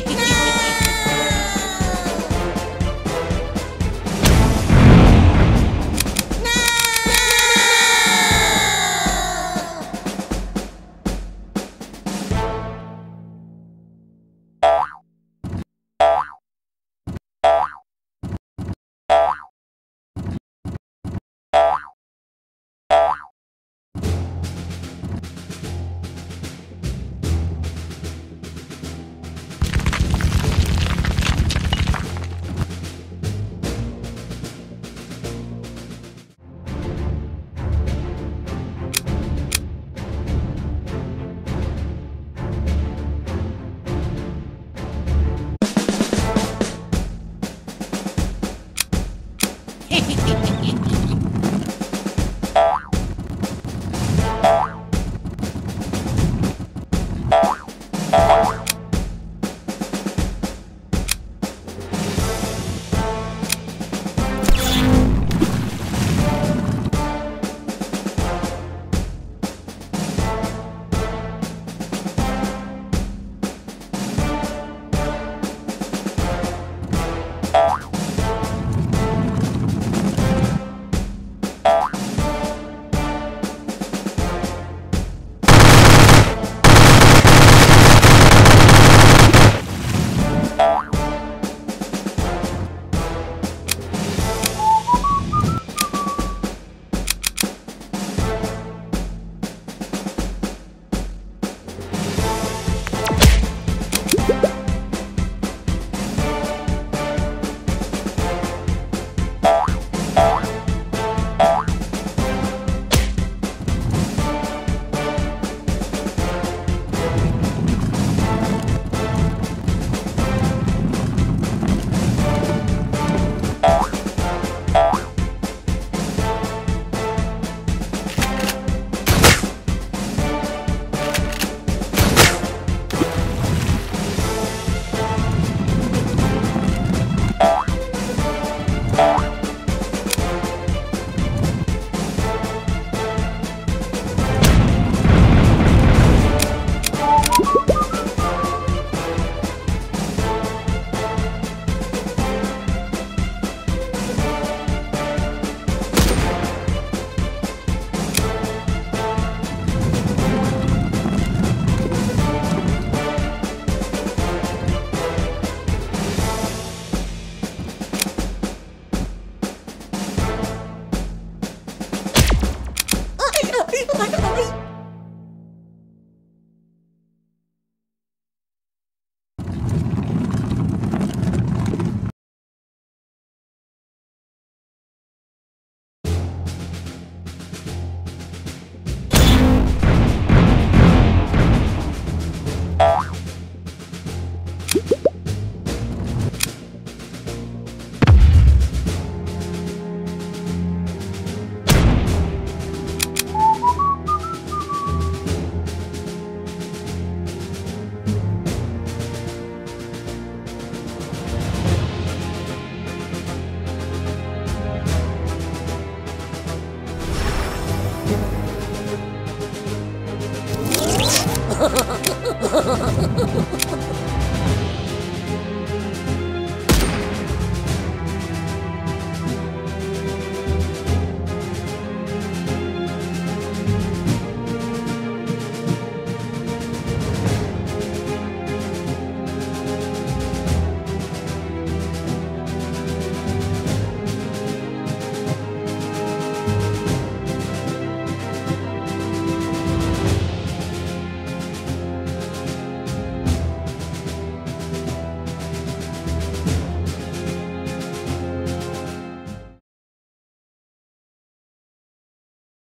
Hehehe